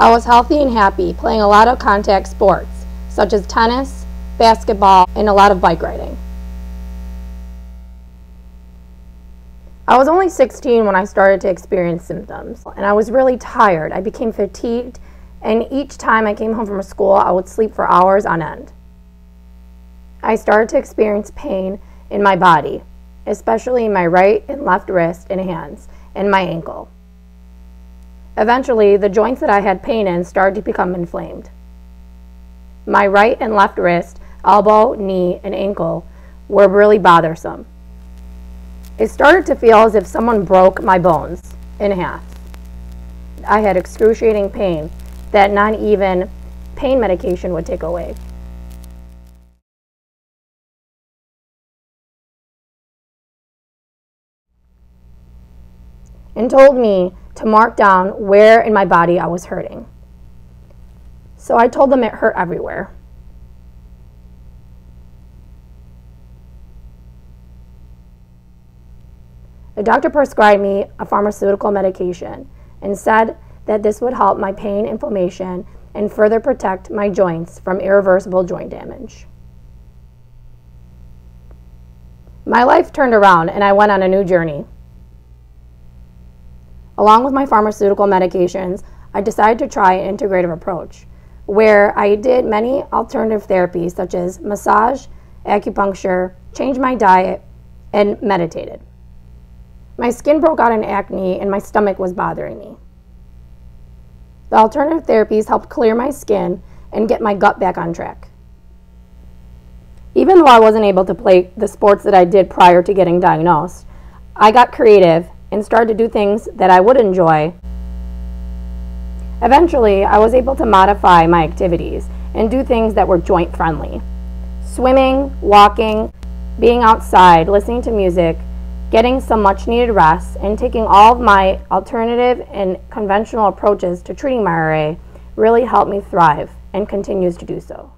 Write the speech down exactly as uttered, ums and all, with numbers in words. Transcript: I was healthy and happy, playing a lot of contact sports, such as tennis, basketball, and a lot of bike riding. I was only sixteen when I started to experience symptoms, and I was really tired. I became fatigued, and each time I came home from school, I would sleep for hours on end. I started to experience pain in my body, especially in my right and left wrist and hands, and my ankle. Eventually, the joints that I had pain in started to become inflamed. My right and left wrist, elbow, knee, and ankle were really bothersome. It started to feel as if someone broke my bones in half. I had excruciating pain that not even pain medication would take away. And told me to mark down where in my body I was hurting. So I told them it hurt everywhere. The doctor prescribed me a pharmaceutical medication and said that this would help my pain, inflammation, and further protect my joints from irreversible joint damage. My life turned around and I went on a new journey. Along with my pharmaceutical medications, I decided to try an integrative approach where I did many alternative therapies such as massage, acupuncture, changed my diet, and meditated. My skin broke out in acne and my stomach was bothering me. The alternative therapies helped clear my skin and get my gut back on track. Even though I wasn't able to play the sports that I did prior to getting diagnosed, I got creative and started to do things that I would enjoy. Eventually, I was able to modify my activities and do things that were joint friendly. Swimming, walking, being outside, listening to music, getting some much needed rest, and taking all of my alternative and conventional approaches to treating my R A really helped me thrive and continues to do so.